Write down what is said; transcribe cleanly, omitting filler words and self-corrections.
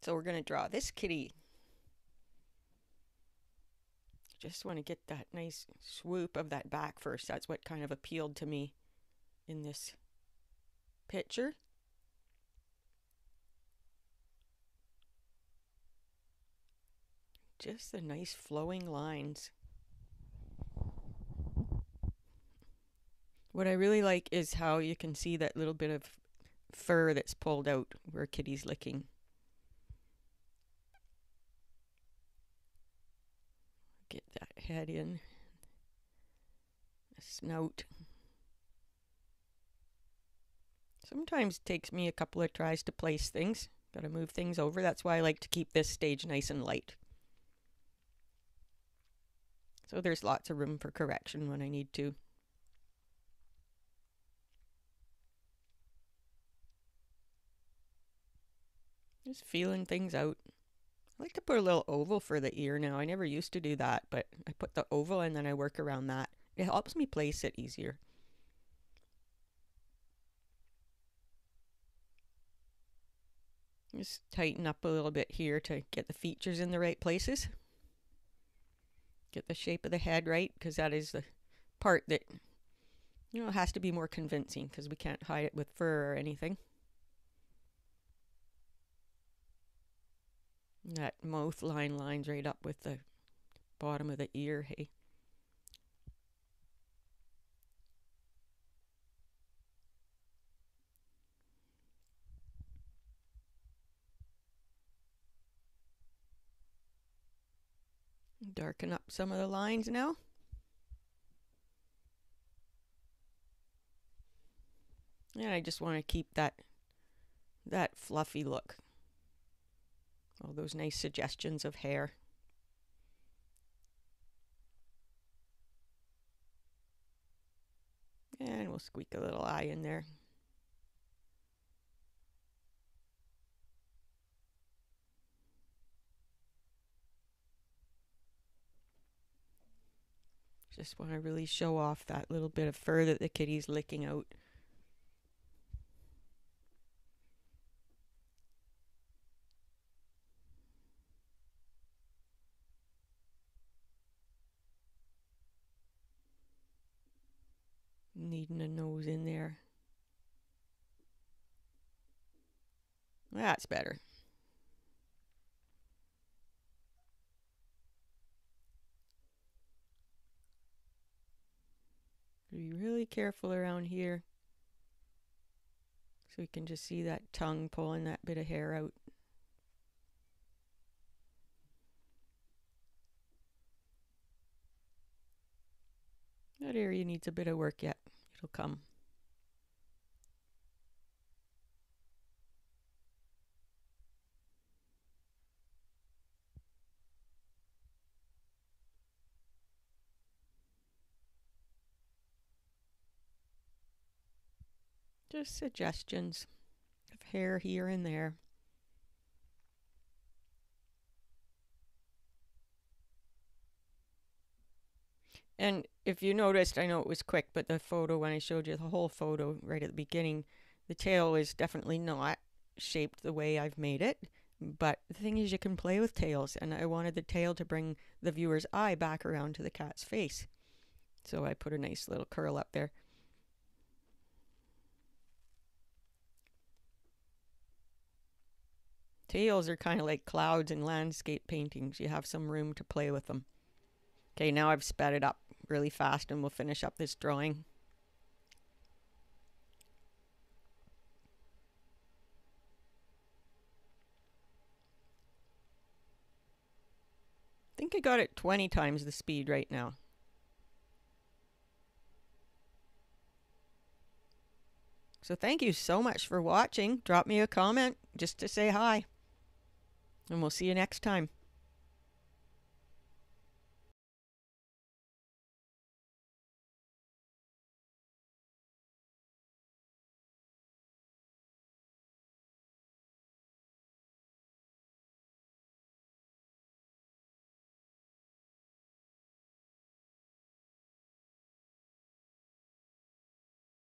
So we're going to draw this kitty. Just want to get that nice swoop of that back first. That's what kind of appealed to me in this picture. Just the nice flowing lines. What I really like is how you can see that little bit of fur that's pulled out where kitty's licking. Get that head in, the snout. Sometimes it takes me a couple of tries to place things. Gotta move things over. That's why I like to keep this stage nice and light. So there's lots of room for correction when I need to. Just feeling things out. I like to put a little oval for the ear now. I never used to do that, but I put the oval and then I work around that. It helps me place it easier. Just tighten up a little bit here to get the features in the right places. Get the shape of the head right, because that is the part that, you know, has to be more convincing, because we can't hide it with fur or anything. That mouth line lines right up with the bottom of the ear, hey. Darken up some of the lines now. And I just want to keep that fluffy look. All those nice suggestions of hair. And we'll squeak a little eye in there. Just want to really show off that little bit of fur that the kitty's licking out. Needing a nose in there. That's better. Be really careful around here so we can just see that tongue pulling that bit of hair out. That area needs a bit of work yet. It'll come. Just suggestions of hair here and there. And if you noticed, I know it was quick, but the photo, when I showed you the whole photo right at the beginning, the tail is definitely not shaped the way I've made it. But the thing is, you can play with tails, and I wanted the tail to bring the viewer's eye back around to the cat's face. So I put a nice little curl up there. Tails are kind of like clouds in landscape paintings. You have some room to play with them. Okay, now I've sped it up really fast and we'll finish up this drawing. I think I got it 20 times the speed right now. So thank you so much for watching. Drop me a comment just to say hi. And we'll see you next time.